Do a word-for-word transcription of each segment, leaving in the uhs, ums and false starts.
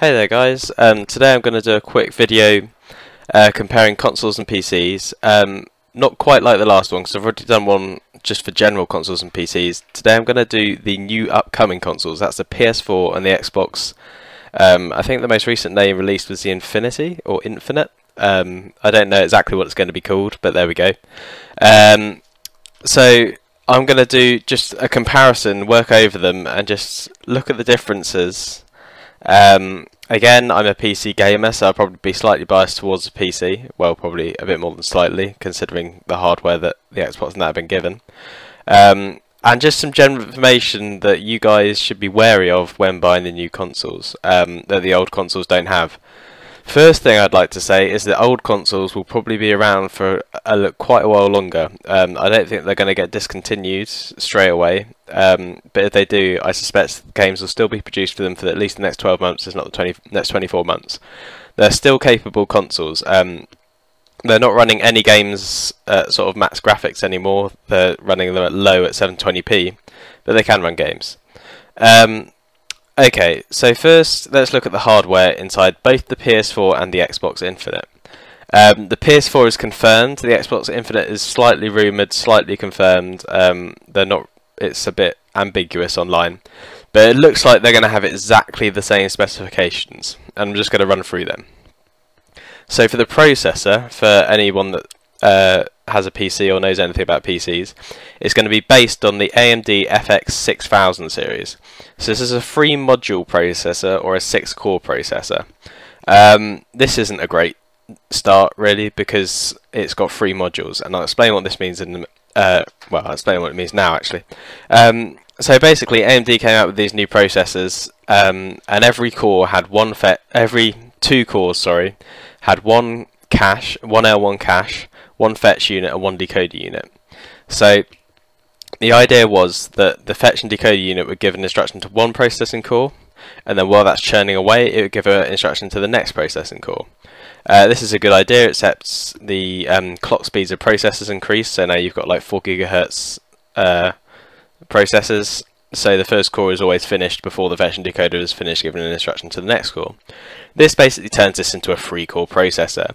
Hey there guys, um, today I'm going to do a quick video uh, comparing consoles and P Cs, um, not quite like the last one because I've already done one just for general consoles and P Cs. Today I'm going to do the new upcoming consoles, that's the P S four and the Xbox. um, I think the most recent name released was the Infinity or Infinite, um, I don't know exactly what it's going to be called, but there we go. Um, so I'm going to do just a comparison, work over them and just look at the differences. Um, again, I'm a P C gamer, so I'll probably be slightly biased towards the P C, well probably a bit more than slightly, considering the hardware that the Xbox and that have been given. Um, and just some general information that you guys should be wary of when buying the new consoles, um, that the old consoles don't have. First thing I'd like to say is that old consoles will probably be around for a, a, quite a while longer. Um, I don't think they're going to get discontinued straight away, um, but if they do, I suspect games will still be produced for them for at least the next twelve months, if not the twenty, next twenty-four months. They're still capable consoles. Um, they're not running any games at sort of max graphics anymore, they're running them at low at seven twenty p, but they can run games. Um, Okay, so first let's look at the hardware inside both the P S four and the Xbox Infinite. Um, the P S four is confirmed, the Xbox Infinite is slightly rumoured, slightly confirmed. Um, they're not; it's a bit ambiguous online. But it looks like they're going to have exactly the same specifications, and I'm just going to run through them. So for the processor, for anyone that uh, has a P C or knows anything about P Cs, it's going to be based on the A M D F X six thousand series. So this is a three module processor or a six core processor. Um, this isn't a great start really because it's got three modules, and I'll explain what this means in the, uh, well I'll explain what it means now actually. Um, so basically A M D came out with these new processors, um, and every core had one fe every two cores sorry had one cache, one L one cache, one fetch unit and one decoder unit. So the idea was that the fetch and decoder unit would give an instruction to one processing core, and then while that's churning away it would give an instruction to the next processing core. Uh, this is a good idea except the um, clock speeds of processors increase, so now you've got like four gigahertz uh, processors, so the first core is always finished before the fetch and decoder is finished giving an instruction to the next core. This basically turns this into a three core processor.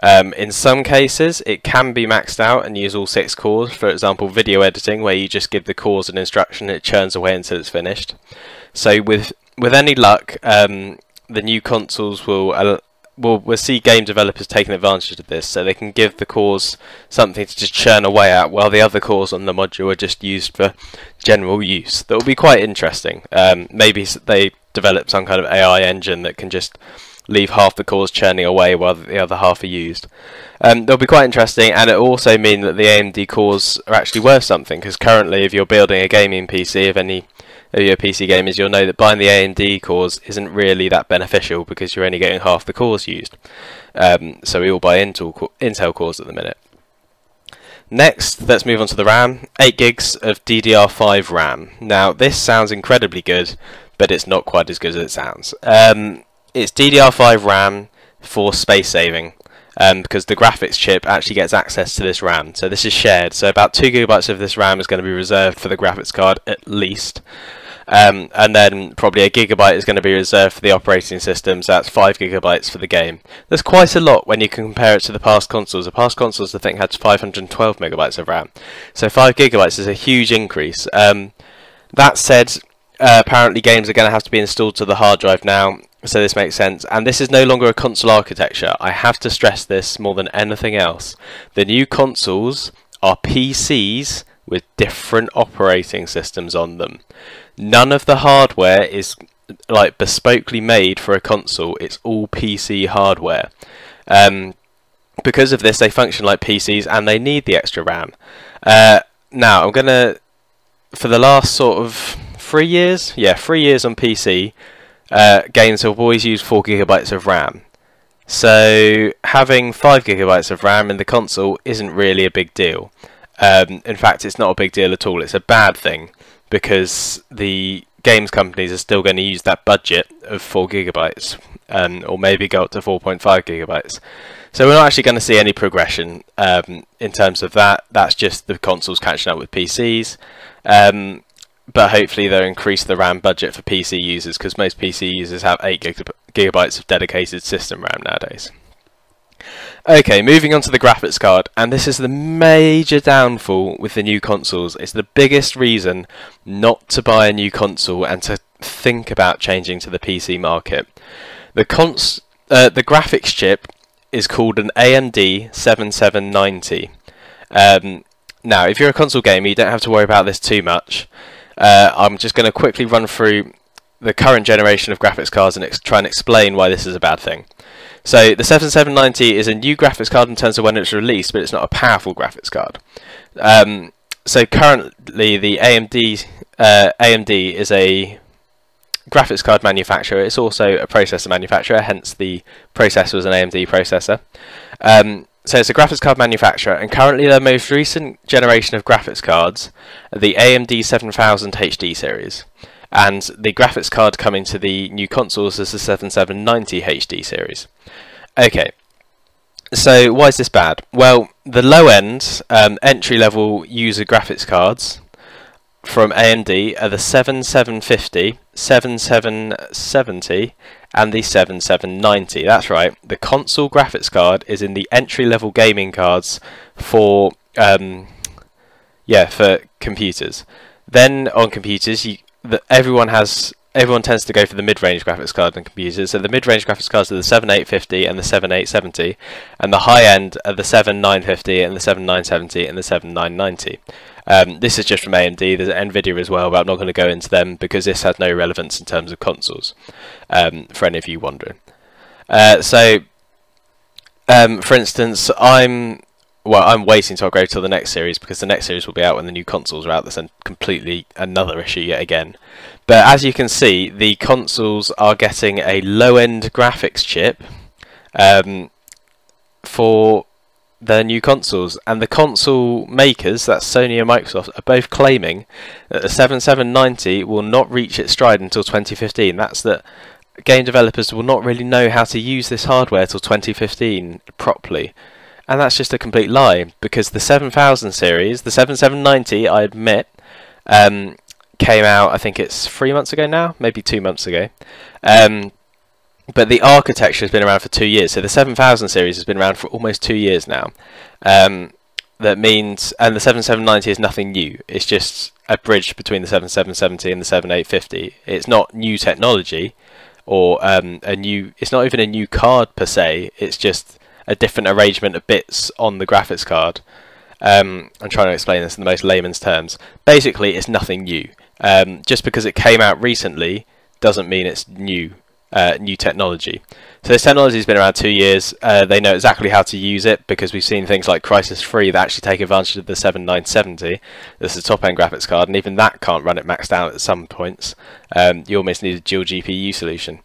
Um, in some cases it can be maxed out and use all six cores, for example video editing where you just give the cores an instruction and it churns away until it's finished. So with with any luck um, the new consoles will uh, We'll, we'll see game developers taking advantage of this, so they can give the cores something to just churn away at while the other cores on the module are just used for general use. That will be quite interesting. Um, maybe they develop some kind of A I engine that can just leave half the cores churning away while the other half are used. Um, they'll be quite interesting, and it'll also mean that the A M D cores are actually worth something, because currently if you're building a gaming P C, if any of your P C gamers, you'll know that buying the A M D cores isn't really that beneficial because you're only getting half the cores used. Um, so we all buy Intel, Intel cores at the minute. Next, let's move on to the RAM. eight gigs of D D R five RAM. Now this sounds incredibly good, but it's not quite as good as it sounds. Um, it's D D R five RAM for space saving, um, because the graphics chip actually gets access to this RAM, so this is shared, so about two gigabytes of this RAM is going to be reserved for the graphics card at least, um, and then probably a gigabyte is going to be reserved for the operating system, so that's five gigabytes for the game. That's quite a lot when you can compare it to the past consoles. The past consoles I think had five hundred twelve megabytes of RAM, so five gigabytes is a huge increase. Um, that said, uh, apparently games are going to have to be installed to the hard drive now, so this makes sense, and this is no longer a console architecture. I have to stress this more than anything else. The new consoles are P Cs with different operating systems on them. None of the hardware is like bespokely made for a console, it's all P C hardware. Um, because of this they function like P Cs and they need the extra RAM. Uh, now I'm gonna, for the last sort of three years, yeah three years on P C, Uh, games have always used four gigabytes of RAM, so having five gigabytes of RAM in the console isn't really a big deal. Um, in fact it's not a big deal at all, it's a bad thing, because the games companies are still going to use that budget of four gigabytes, um, or maybe go up to four point five gigabytes. So we're not actually going to see any progression um, in terms of that, that's just the consoles catching up with P Cs. Um, But hopefully they'll increase the RAM budget for P C users, because most P C users have eight gigabytes of dedicated system RAM nowadays. Okay, moving on to the graphics card, and this is the major downfall with the new consoles. It's the biggest reason not to buy a new console and to think about changing to the P C market. The cons uh, the graphics chip is called an A M D seventy-seven ninety. Um, now, if you're a console gamer, you don't have to worry about this too much. Uh, I'm just going to quickly run through the current generation of graphics cards and ex try and explain why this is a bad thing. So the seventy-seven ninety is a new graphics card in terms of when it's released, but it's not a powerful graphics card. Um, so currently the A M D uh, A M D is a graphics card manufacturer. It's also a processor manufacturer, hence the processor was an A M D processor. Um, so it's a graphics card manufacturer, and currently their most recent generation of graphics cards are the A M D seven thousand H D series. And the graphics card coming to the new consoles is the seventy-seven ninety H D series. Okay, so why is this bad? Well, the low-end um, entry-level user graphics cards from A M D are the seventy-seven fifty, seventy-seven seventy, and the seventy-seven ninety. That's right, the console graphics card is in the entry-level gaming cards for um, yeah for computers. Then on computers, you that everyone has everyone tends to go for the mid-range graphics card on computers. So the mid-range graphics cards are the seventy-eight fifty and the seventy-eight seventy, and the high-end are the seventy-nine fifty and the seventy-nine seventy and the seventy-nine ninety. Um, this is just from A M D. There's Nvidia as well, but I'm not going to go into them because this has no relevance in terms of consoles, um, for any of you wondering. Uh, so, um, for instance, I'm well, I'm waiting to upgrade till the next series because the next series will be out when the new consoles are out. That's a completely another issue yet again. But as you can see, the consoles are getting a low-end graphics chip um, for their new consoles, and the console makers, that's Sony and Microsoft, are both claiming that the seventy-seven ninety will not reach its stride until twenty fifteen. That's that game developers will not really know how to use this hardware till twenty fifteen properly. And that's just a complete lie, because the seven thousand series, the seventy-seven ninety, I admit, um, came out, I think it's three months ago now, maybe two months ago. Um, but the architecture has been around for two years, so the seven thousand series has been around for almost two years now. Um, that means, and the seventy-seven ninety is nothing new, it's just a bridge between the seventy-seven seventy and the seventy-eight fifty. It's not new technology, or um, a new, it's not even a new card per se, it's just a different arrangement of bits on the graphics card. Um, I'm trying to explain this in the most layman's terms. Basically, it's nothing new. Um, just because it came out recently doesn't mean it's new uh, new technology. So this technology has been around two years. Uh, they know exactly how to use it because we've seen things like Crysis three that actually take advantage of the seventy-nine seventy. This is a top-end graphics card, and even that can't run it maxed out at some points. Um, you almost need a dual G P U solution.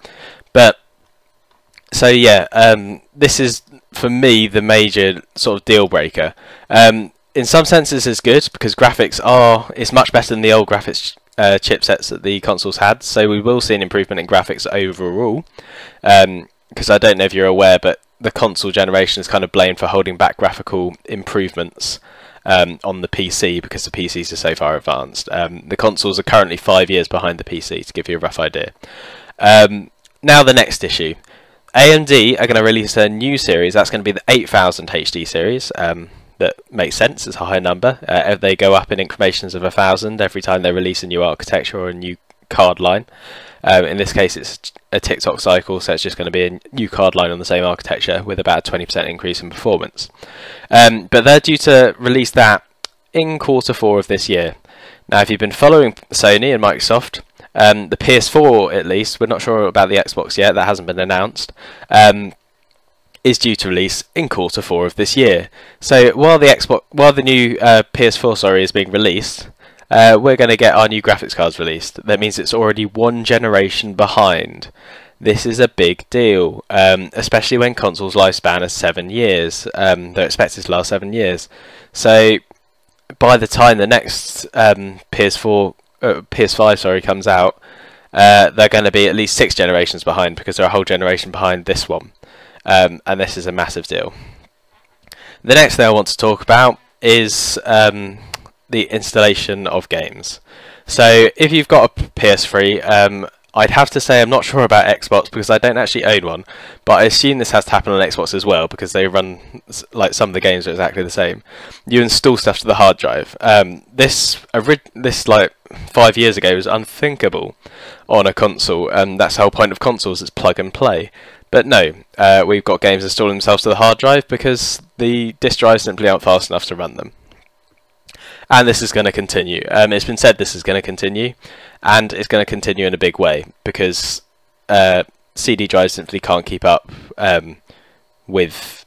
But so yeah, um, this is for me the major sort of deal breaker. Um, in some senses it's good because graphics are, it's much better than the old graphics uh, chipsets that the consoles had, so we will see an improvement in graphics overall. Because um, I don't know if you're aware, but the console generation is kind of blamed for holding back graphical improvements um, on the P C because the P Cs are so far advanced. Um, the consoles are currently five years behind the P C, to give you a rough idea. Um, now the next issue. A M D are going to release a new series. That's going to be the eight thousand H D series. Um, that makes sense, it's a high number. Uh, they go up in increments of one thousand every time they release a new architecture or a new card line. Um, in this case, it's a tick-tock cycle, so it's just going to be a new card line on the same architecture with about a twenty percent increase in performance. Um, but they're due to release that in quarter four of this year. Now, if you've been following Sony and Microsoft, Um, the P S four, at least, we're not sure about the Xbox yet, that hasn't been announced, um, is due to release in quarter four of this year. So while the Xbox, while the new uh, P S four, sorry, is being released, uh, we're going to get our new graphics cards released. That means it's already one generation behind. This is a big deal, um, especially when consoles' lifespan is seven years. Um, they're expected to last seven years. So by the time the next um, P S four Uh, P S five, sorry, comes out, uh, they're going to be at least six generations behind because they're a whole generation behind this one, um, and this is a massive deal. The next thing I want to talk about is um, the installation of games. So if you've got a P S three, um, I'd have to say I'm not sure about Xbox because I don't actually own one, but I assume this has to happen on Xbox as well because they run like some of the games are exactly the same. You install stuff to the hard drive. Um, this this like five years ago was unthinkable on a console, and that's the whole point of consoles, it's plug and play. But no, uh, we've got games installing themselves to the hard drive because the disk drives simply aren't fast enough to run them. And this is going to continue. Um, it's been said this is going to continue, and it's going to continue in a big way because uh, C D drives simply can't keep up um, with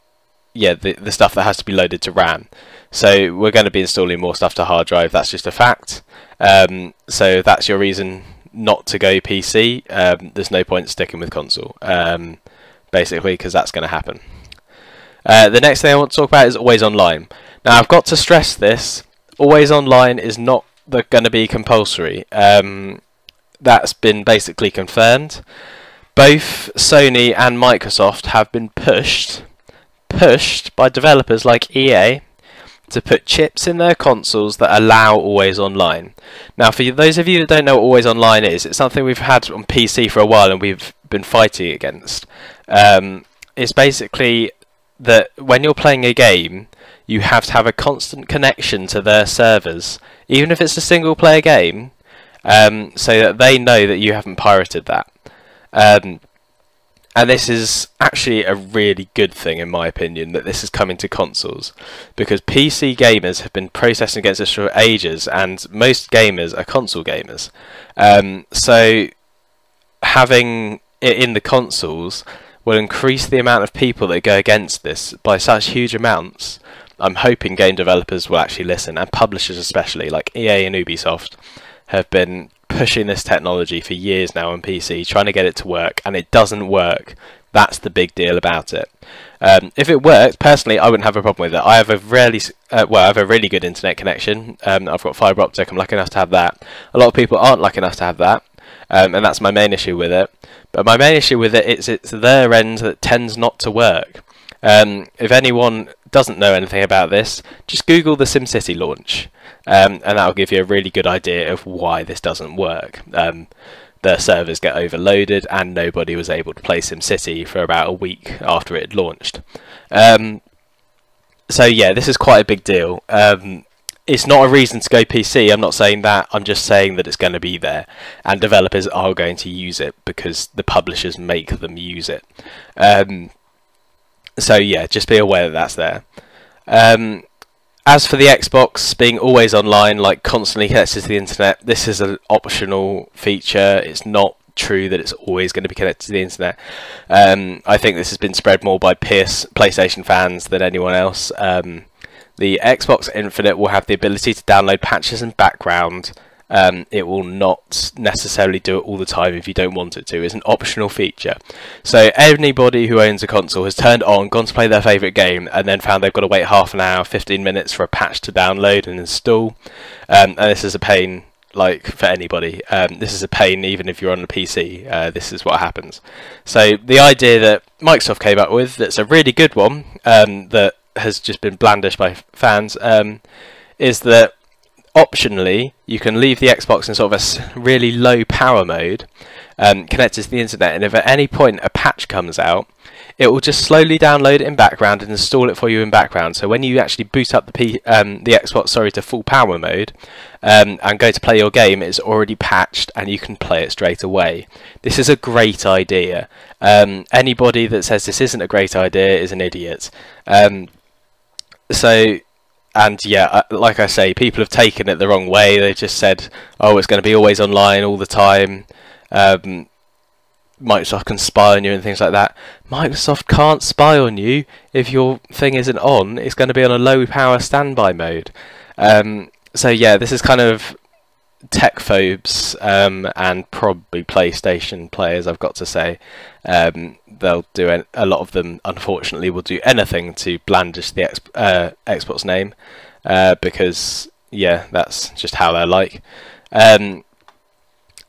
yeah the, the stuff that has to be loaded to RAM. So we're going to be installing more stuff to hard drive. That's just a fact. Um, so that's your reason not to go P C. Um, there's no point sticking with console, um, basically, because that's going to happen. Uh, the next thing I want to talk about is always online. Now, I've got to stress this. Always online is not going to be compulsory. Um, that's been basically confirmed. Both Sony and Microsoft have been pushed, pushed by developers like E A to put chips in their consoles that allow always online. Now, for those of you that don't know what always online is, it's something we've had on P C for a while and we've been fighting against. Um, it's basically that when you're playing a game, you have to have a constant connection to their servers, even if it's a single player game, um, so that they know that you haven't pirated that. Um, and this is actually a really good thing, in my opinion, that this is coming to consoles, because P C gamers have been protesting against this for ages, and most gamers are console gamers. Um, so having it in the consoles will increase the amount of people that go against this by such huge amounts. I'm hoping game developers will actually listen, and publishers especially, like E A and Ubisoft, have been pushing this technology for years now on P C, trying to get it to work, and it doesn't work. That's the big deal about it. Um, if it worked, personally, I wouldn't have a problem with it. I have a really, uh, well, I have a really good internet connection. Um, I've got fibre optic. I'm lucky enough to have that. A lot of people aren't lucky enough to have that, um, and that's my main issue with it. But my main issue with it is it's their end that tends not to work. Um, if anyone doesn't know anything about this, just Google the SimCity launch, um, and that'll give you a really good idea of why this doesn't work. Um, their servers get overloaded, and nobody was able to play SimCity for about a week after it had launched. Um, so yeah, this is quite a big deal. Um, it's not a reason to go P C, I'm not saying that, I'm just saying that it's going to be there, and developers are going to use it because the publishers make them use it. Um, So yeah, just be aware that that's there. Um, as for the Xbox being always online, like constantly connected to the internet, this is an optional feature. It's not true that it's always going to be connected to the internet. Um, I think this has been spread more by P S, PlayStation fans than anyone else. Um, the Xbox Infinite will have the ability to download patches and background. Um, it will not necessarily do it all the time if you don't want it to. It's an optional feature. So anybody who owns a console has turned on, gone to play their favourite game, and then found they've got to wait half an hour, fifteen minutes for a patch to download and install. Um, and this is a pain, like, for anybody. Um, this is a pain even if you're on a P C. Uh, this is what happens. So the idea that Microsoft came up with, that's a really good one, um, that has just been blandished by fans, um, is that optionally, you can leave the Xbox in sort of a really low power mode, um, connected to the internet, and if at any point a patch comes out, it will just slowly download it in background and install it for you in background. So when you actually boot up the P um, the Xbox, sorry, to full power mode, um, and go to play your game, it's already patched and you can play it straight away. This is a great idea. Um, anybody that says this isn't a great idea is an idiot. Um, so. And yeah, like I say, people have taken it the wrong way. They just said, oh, it's going to be always online all the time. Um, Microsoft can spy on you and things like that. Microsoft can't spy on you if your thing isn't on. It's going to be on a low power standby mode. Um, so yeah, this is kind of tech phobes um, and probably PlayStation players, I've got to say. Um, they'll do a, a lot of them, unfortunately, will do anything to blandish the ex, uh, Xbox name uh, because, yeah, that's just how they're like. Um,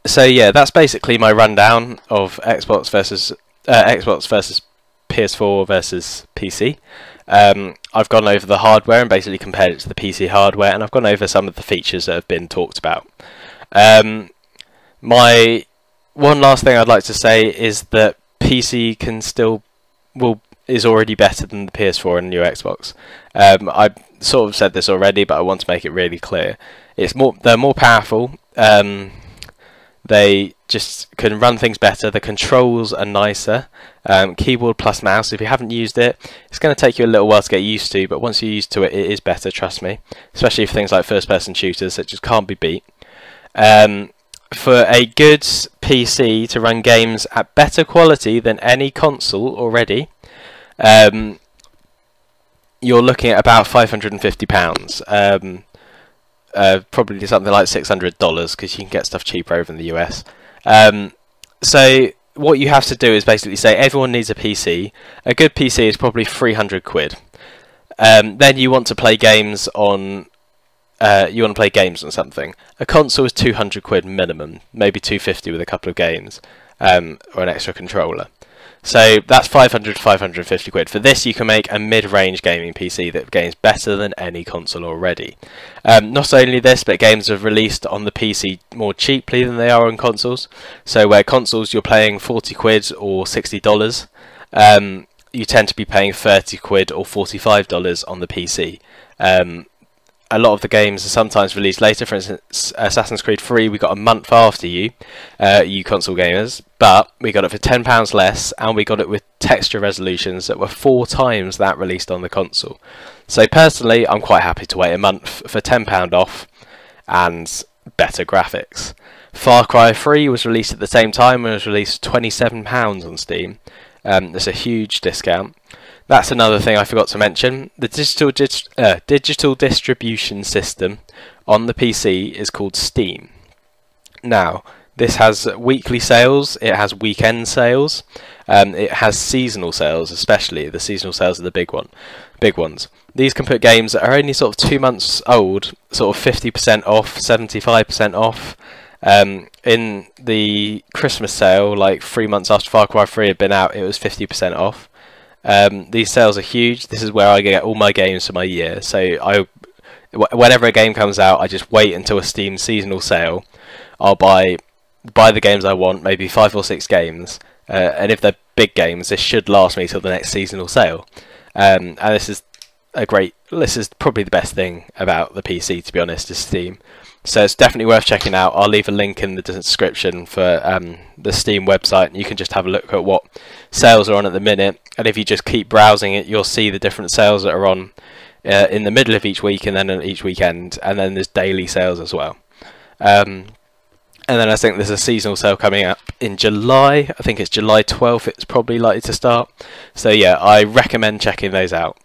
so yeah, that's basically my rundown of Xbox versus uh, Xbox versus P S four versus P C. Um, I've gone over the hardware and basically compared it to the P C hardware, and I've gone over some of the features that have been talked about. Um, my one last thing I'd like to say is that P C can still will is already better than the P S four and new Xbox. Um, I sort of said this already, but I want to make it really clear. It's more they're more powerful. Um, they just can run things better. The controls are nicer. Um, keyboard plus mouse, if you haven't used it, it's going to take you a little while to get used to, but once you're used to it, it is better, trust me. Especially for things like first-person shooters, it just can't be beat. Um, for a good P C to run games at better quality than any console already, um, you're looking at about five hundred and fifty pounds. Um, uh, probably something like six hundred dollars, because you can get stuff cheaper over in the U S. Um, so what you have to do is basically say everyone needs a P C. A good P C is probably three hundred quid. Um, then you want to play games on uh, you want to play games on something. A console is two hundred quid minimum, maybe two fifty with a couple of games um, or an extra controller. So that's five hundred to five hundred fifty quid. For this you can make a mid-range gaming P C that games better than any console already. Um, not only this, but games are released on the P C more cheaply than they are on consoles. So where consoles you're paying forty quid or sixty dollars, um, you tend to be paying thirty quid or forty-five dollars on the P C. Um, a lot of the games are sometimes released later. For instance, Assassin's Creed three we got a month after you, uh, you console gamers, but we got it for ten pounds less, and we got it with texture resolutions that were four times that released on the console. So personally, I'm quite happy to wait a month for ten pounds off and better graphics. Far Cry three was released at the same time and was released twenty-seven pounds on Steam. Um, that's a huge discount. That's another thing I forgot to mention. The digital dist uh, digital distribution system on the P C is called Steam. Now, this has weekly sales, it has weekend sales, um, it has seasonal sales, especially the seasonal sales are the big one, big ones. These can put games that are only sort of two months old, sort of fifty percent off, seventy-five percent off. Um, in the Christmas sale, like three months after Far Cry three had been out, it was fifty percent off. Um, these sales are huge. This is where I get all my games for my year. So I, w whenever a game comes out, I just wait until a Steam seasonal sale. I'll buy buy the games I want, maybe five or six games. Uh, and if they're big games, this should last me till the next seasonal sale. Um, and this is a great. This is probably the best thing about the P C, to be honest, is Steam. So it's definitely worth checking out. I'll leave a link in the description for um, the Steam website, and you can just have a look at what sales are on at the minute. And if you just keep browsing it, you'll see the different sales that are on uh, in the middle of each week and then on each weekend. And then there's daily sales as well. Um, and then I think there's a seasonal sale coming up in July. I think it's July twelfth. It's probably likely to start. So yeah, I recommend checking those out.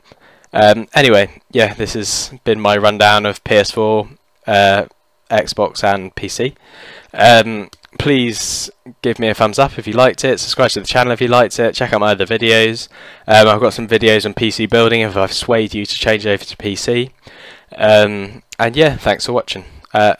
Um, anyway, yeah, this has been my rundown of P S four, uh, Xbox and P C. Um, please give me a thumbs up if you liked it, subscribe to the channel if you liked it, check out my other videos. um, I've got some videos on P C building if I've swayed you to change over to P C. Um, and yeah, thanks for watching. Uh,